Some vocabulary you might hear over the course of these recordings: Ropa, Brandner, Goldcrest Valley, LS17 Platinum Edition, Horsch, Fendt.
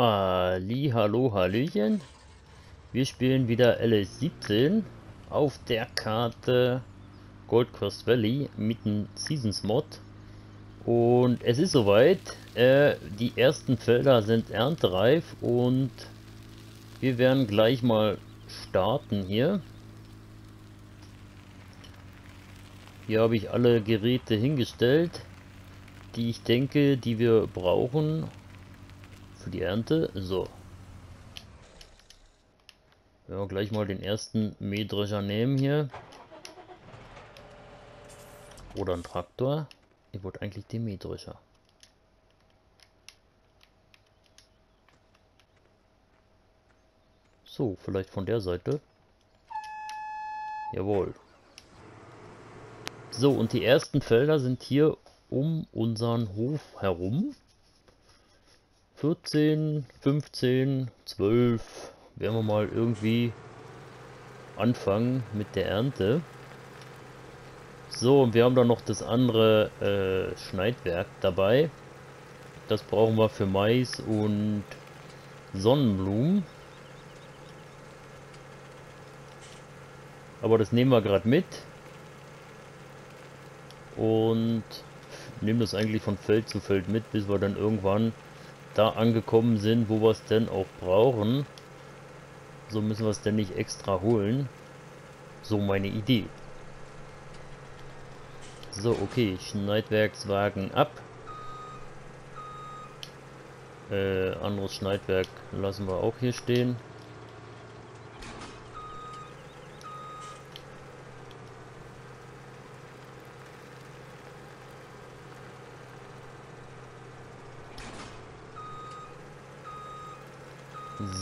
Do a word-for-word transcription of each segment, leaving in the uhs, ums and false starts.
Halli, hallo, hallöchen. Wir spielen wieder L S siebzehn auf der Karte Goldcrest Valley mit dem Seasons Mod. Und es ist soweit. Äh, die ersten Felder sind erntereif und wir werden gleich mal starten hier. Hier habe ich alle Geräte hingestellt, die ich denke, die wir brauchen für die Ernte. So. Ja, gleich mal den ersten Mähdrescher nehmen hier. Oder einen Traktor. Ich wollte eigentlich den Mähdrescher. So, vielleicht von der Seite. Jawohl. So, und die ersten Felder sind hier um unseren Hof herum. vierzehn, fünfzehn, zwölf, werden wir mal irgendwie anfangen mit der Ernte. So, und wir haben dann noch das andere äh, Schneidwerk dabei. Das brauchen wir für Mais und Sonnenblumen. Aber das nehmen wir gerade mit. Und nehmen das eigentlich von Feld zu Feld mit, bis wir dann irgendwann da angekommen sind, wo wir es denn auch brauchen. So müssen wir es denn nicht extra holen. So meine Idee. So, okay. Schneidwerkswagen ab. Äh, anderes Schneidwerk lassen wir auch hier stehen.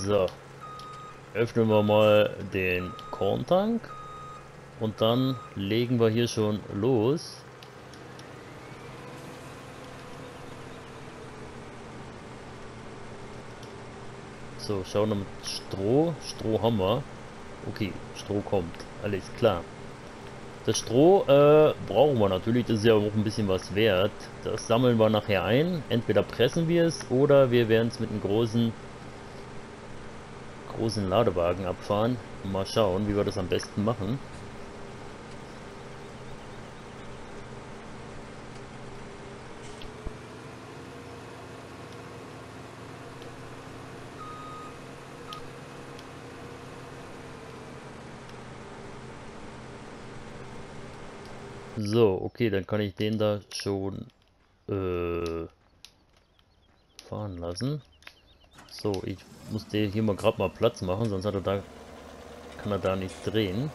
So, öffnen wir mal den Korntank und dann legen wir hier schon los. So, schauen wir mit Stroh. Stroh haben wir. Okay, Stroh kommt. Alles klar. Das Stroh äh, brauchen wir natürlich. Das ist ja auch ein bisschen was wert. Das sammeln wir nachher ein. Entweder pressen wir es oder wir werden es mit einem großen... großen Ladewagen abfahren. Mal schauen, wie wir das am besten machen. So, okay, dann kann ich den da schon äh, fahren lassen. So, ich muss den hier mal gerade mal Platz machen, sonst hat er da, kann er da nicht drehen.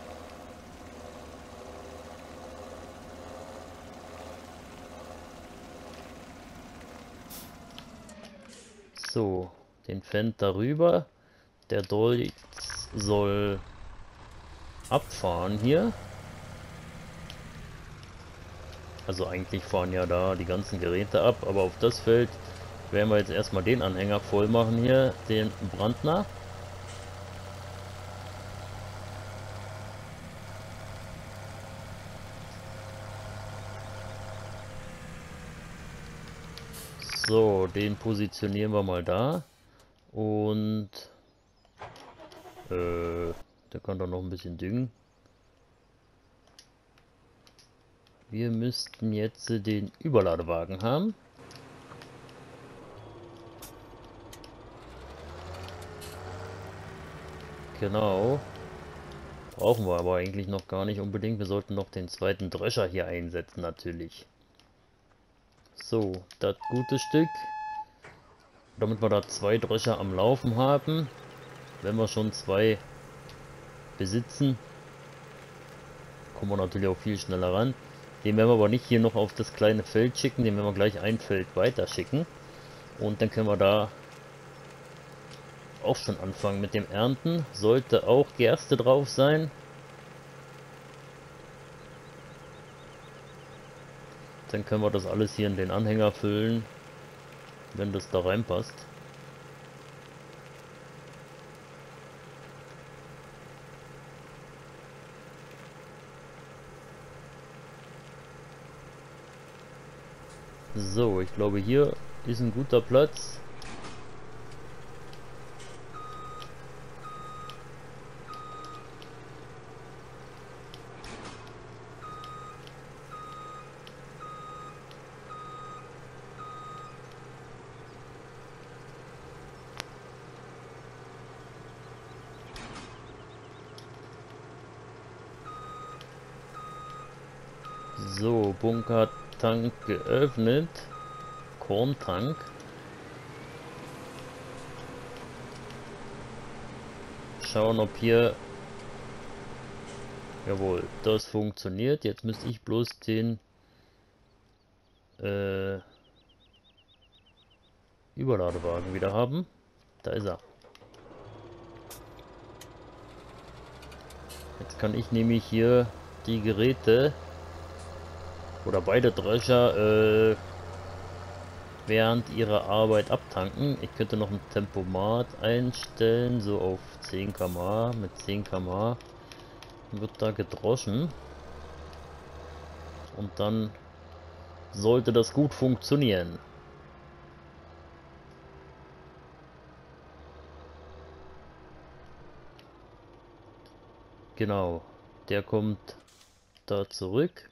So, den Fendt darüber. Der Dolch soll abfahren hier. Also eigentlich fahren ja da die ganzen Geräte ab, aber auf das Feld werden wir jetzt erstmal den Anhänger voll machen hier, den Brandner. So, den positionieren wir mal da und äh, der kann doch noch ein bisschen düngen. Wir müssten jetzt den Überladewagen haben. Genau. Brauchen wir aber eigentlich noch gar nicht unbedingt. Wir sollten noch den zweiten Drescher hier einsetzen, natürlich. So, das gute Stück. Damit wir da zwei Drescher am Laufen haben. Wenn wir schon zwei besitzen, kommen wir natürlich auch viel schneller ran. Den werden wir aber nicht hier noch auf das kleine Feld schicken. Den werden wir gleich ein Feld weiter schicken. Und dann können wir da auch schon anfangen mit dem Ernten. Sollte auch Gerste drauf sein. Dann können wir das alles hier in den Anhänger füllen, wenn das da reinpasst. So, ich glaube, hier ist ein guter Platz. So, Bunkertank geöffnet. Korntank. Schauen, ob hier... Jawohl, das funktioniert. Jetzt müsste ich bloß den äh, Überladewagen wieder haben. Da ist er. Jetzt kann ich nämlich hier die Geräte oder beide Drescher äh, während ihrer Arbeit abtanken. Ich könnte noch ein Tempomat einstellen, so auf zehn Kilometer pro Stunde. Mit zehn Kilometer pro Stunde wird da gedroschen. Und dann sollte das gut funktionieren. Genau, der kommt da zurück.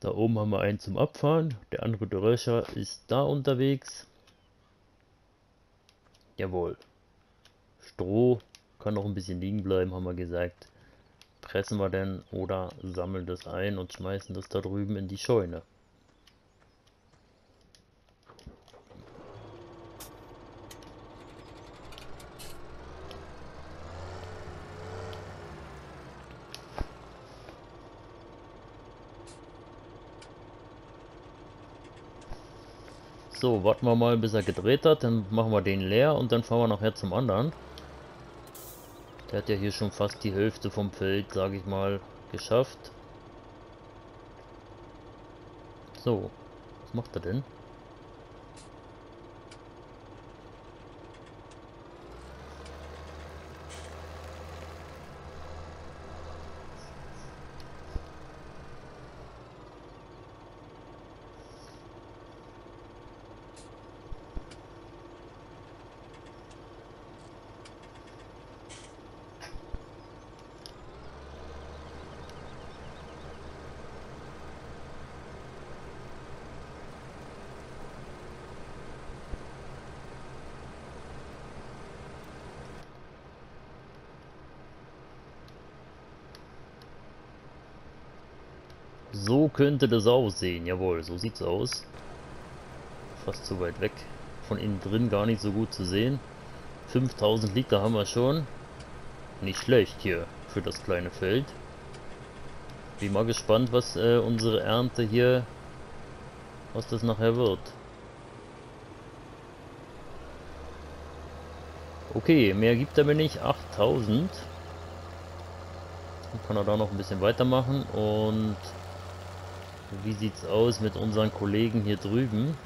Da oben haben wir einen zum Abfahren. Der andere Drescher ist da unterwegs. Jawohl. Stroh kann noch ein bisschen liegen bleiben, haben wir gesagt. Pressen wir denn oder sammeln das ein und schmeißen das da drüben in die Scheune. So, warten wir mal, bis er gedreht hat, dann machen wir den leer und dann fahren wir nachher zum anderen. Der hat ja hier schon fast die Hälfte vom Feld, sage ich mal, geschafft. So, was macht er denn? So könnte das aussehen. Jawohl, so sieht's aus. Fast zu weit weg. Von innen drin gar nicht so gut zu sehen. fünftausend Liter haben wir schon. Nicht schlecht hier für das kleine Feld. Bin mal gespannt, was äh, unsere Ernte hier, was das nachher wird. Okay, mehr gibt er mir nicht. achttausend. Dann kann er da noch ein bisschen weitermachen und... Wie sieht's aus mit unseren Kollegen hier drüben?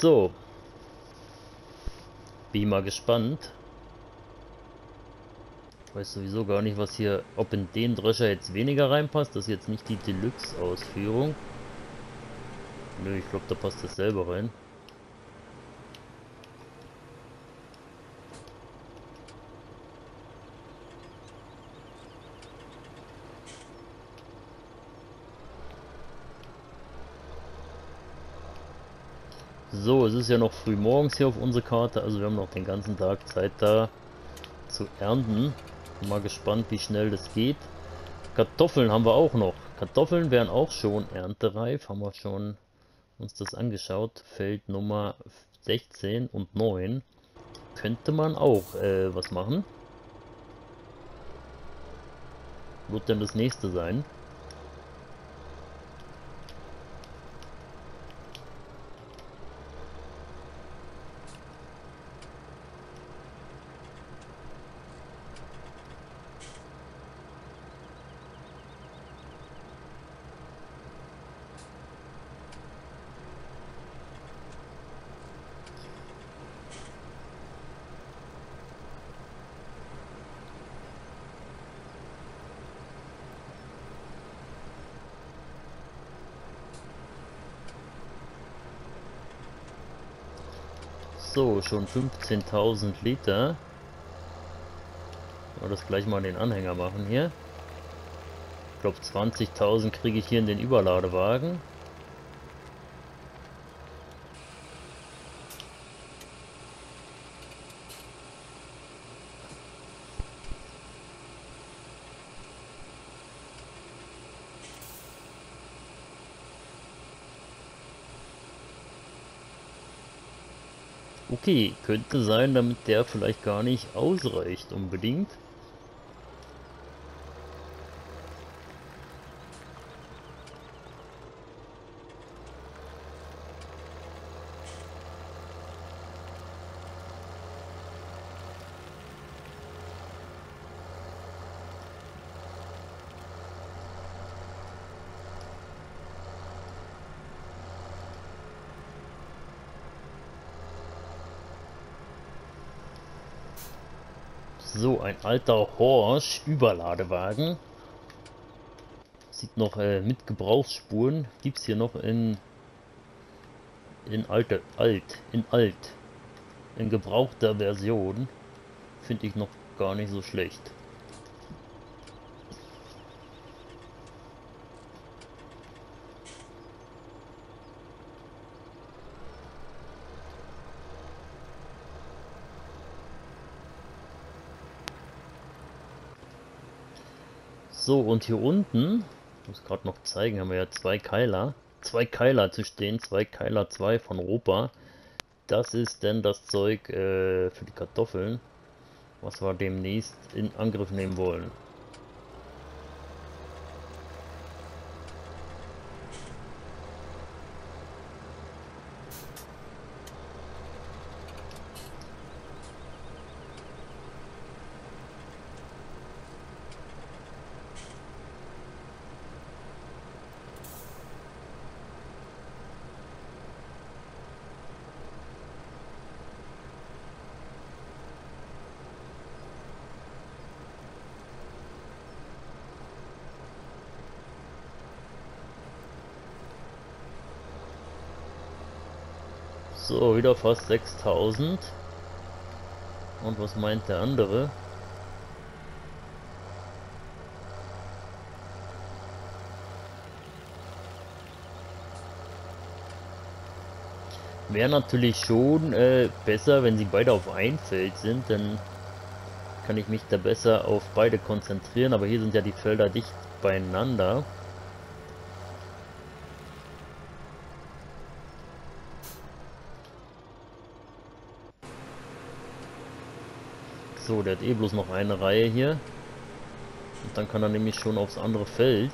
So, bin mal gespannt. Ich weiß sowieso gar nicht, was hier, ob in den Drescher jetzt weniger reinpasst. Das ist jetzt nicht die Deluxe-Ausführung. Nö, ich glaube, da passt das selber rein. So, es ist ja noch früh morgens hier auf unsere Karte, also wir haben noch den ganzen Tag Zeit da zu ernten. Bin mal gespannt, wie schnell das geht. Kartoffeln haben wir auch noch. Kartoffeln wären auch schon erntereif, haben wir schon uns das angeschaut. Feld Nummer sechzehn und neun. Könnte man auch äh, was machen. Wird denn das nächste sein? So, schon fünfzehntausend Liter. Mal das gleich mal in den Anhänger machen hier. Ich glaube zwanzigtausend kriege ich hier in den Überladewagen. Okay, könnte sein, damit der vielleicht gar nicht ausreicht unbedingt. So, ein alter Horsch Überladewagen. Sieht noch äh, mit Gebrauchsspuren. Gibt es hier noch in in alte, alt, in alt. In gebrauchter Version. Finde ich noch gar nicht so schlecht. So, und hier unten, ich muss gerade noch zeigen, haben wir ja zwei Keiler, zwei Keiler zu stehen, zwei Keiler zwei von Ropa. Das ist denn das Zeug äh, für die Kartoffeln, was wir demnächst in Angriff nehmen wollen. So, wieder fast sechstausend. Und was meint der andere? Wäre natürlich schon äh, besser, wenn sie beide auf ein Feld sind, dann kann ich mich da besser auf beide konzentrieren. Aber hier sind ja die Felder dicht beieinander. So, der hat eh bloß noch eine Reihe hier. Und dann kann er nämlich schon aufs andere Feld.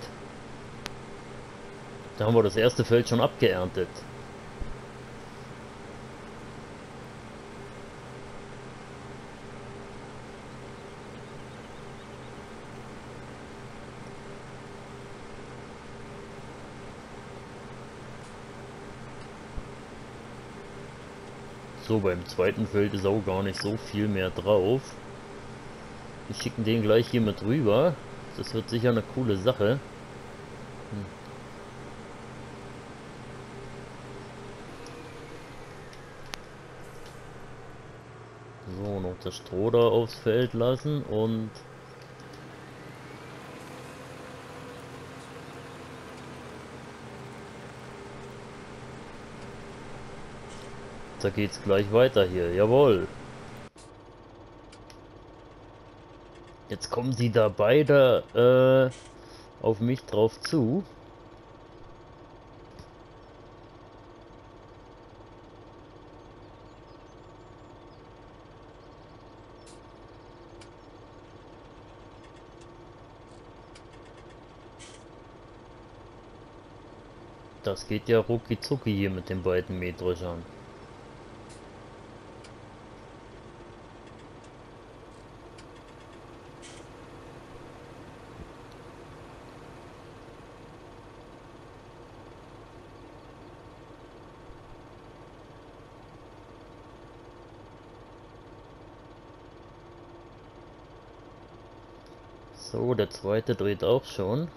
Da haben wir das erste Feld schon abgeerntet. So, beim zweiten Feld ist auch gar nicht so viel mehr drauf. Wir schicken den gleich hier mit rüber. Das wird sicher eine coole Sache. Hm. So, noch das Stroh da aufs Feld lassen und da geht's gleich weiter hier. Jawohl. Jetzt kommen sie da beide äh, auf mich drauf zu. Das geht ja rucki zucki hier mit den beiden Mähdreschern. So, der zweite dreht auch schon.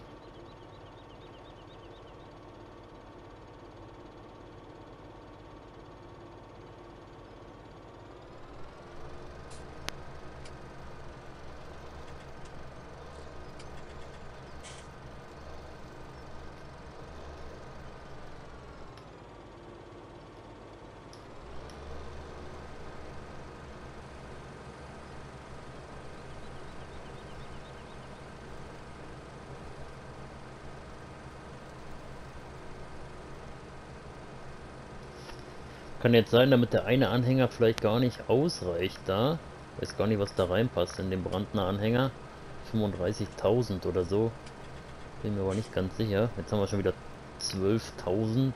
Kann jetzt sein, damit der eine Anhänger vielleicht gar nicht ausreicht da. Weiß gar nicht, was da reinpasst in den Brandner Anhänger. fünfunddreißigtausend oder so. Bin mir aber nicht ganz sicher. Jetzt haben wir schon wieder zwölftausend.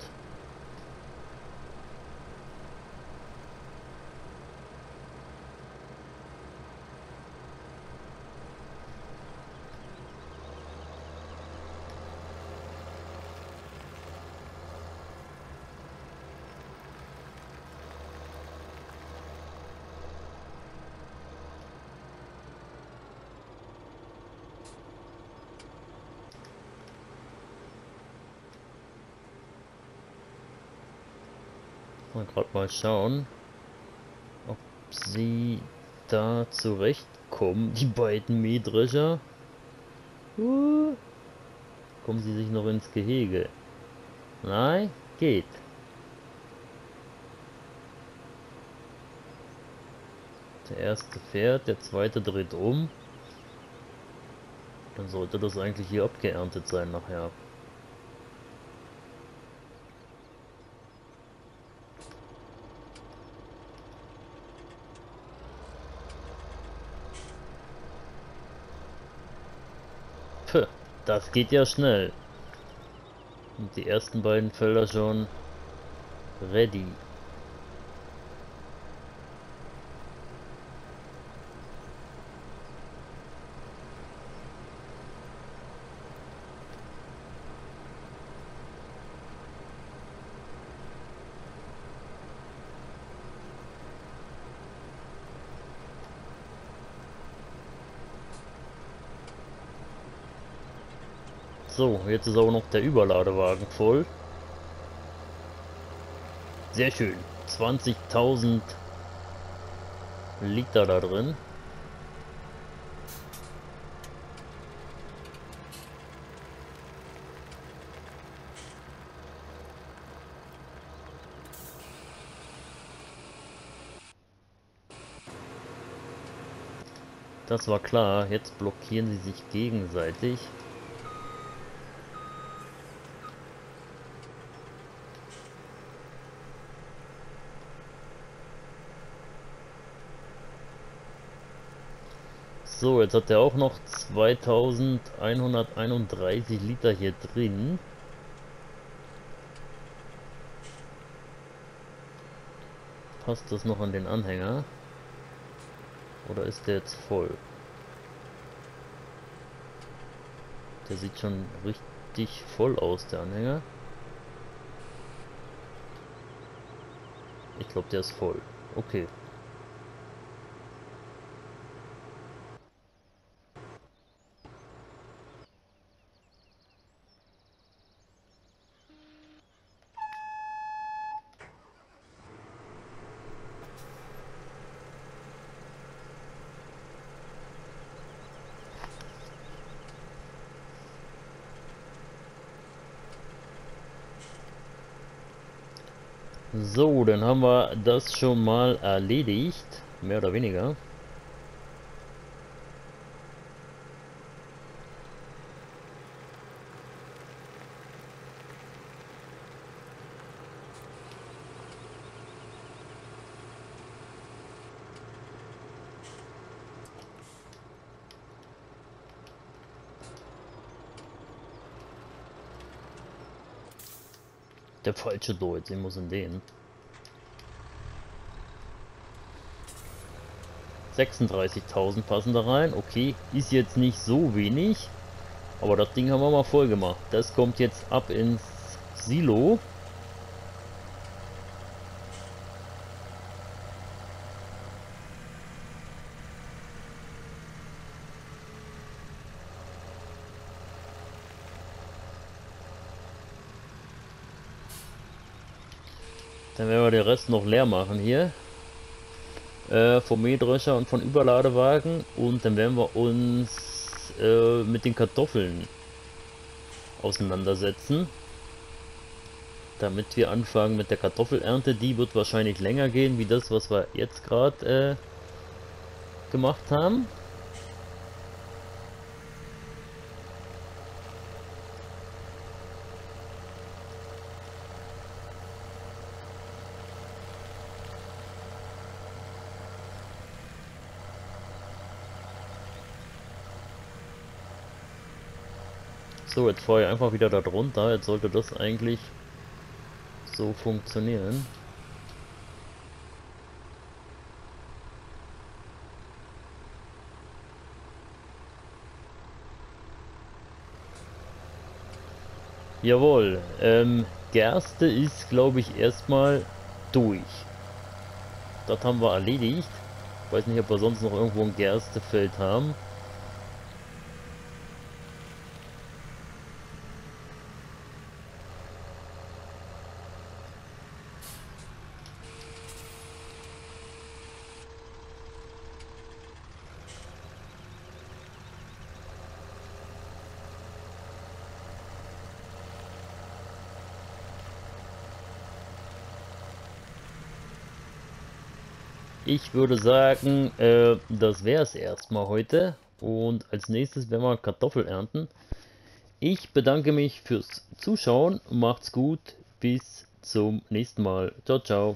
Mal gerade mal schauen, ob sie da zurechtkommen, die beiden Mähdrescher. Uh, kommen sie sich noch ins Gehege? Nein, geht. Der erste fährt, der zweite dreht um. Dann sollte das eigentlich hier abgeerntet sein nachher. Das geht ja schnell. Und die ersten beiden Felder schon ready. So, jetzt ist auch noch der Überladewagen voll. Sehr schön. zwanzigtausend Liter da drin. Das war klar. Jetzt blockieren sie sich gegenseitig. So, jetzt hat er auch noch zweitausendeinhunderteinunddreißig Liter hier drin. Passt das noch an den Anhänger? Oder ist der jetzt voll? Der sieht schon richtig voll aus, der Anhänger. Ich glaube, der ist voll. Okay. So, dann haben wir das schon mal erledigt, mehr oder weniger. Der falsche Deutsch, ich muss in den. sechsunddreißigtausend passen da rein. Okay, ist jetzt nicht so wenig. Aber das Ding haben wir mal voll gemacht. Das kommt jetzt ab ins Silo. Dann werden wir den Rest noch leer machen hier. Äh, vom Mähdrescher und von Überladewagen. Und dann werden wir uns äh, mit den Kartoffeln auseinandersetzen. Damit wir anfangen mit der Kartoffelernte. Die wird wahrscheinlich länger gehen, wie das, was wir jetzt gerade äh, gemacht haben. So, jetzt fahre ich einfach wieder da drunter. Jetzt sollte das eigentlich so funktionieren. Jawohl, ähm, Gerste ist, glaube ich, erstmal durch. Das haben wir erledigt. Ich weiß nicht, ob wir sonst noch irgendwo ein Gerstefeld haben. Ich würde sagen, äh, das wäre es erstmal heute und als nächstes werden wir Kartoffeln ernten. Ich bedanke mich fürs Zuschauen, macht's gut, bis zum nächsten Mal. Ciao, ciao.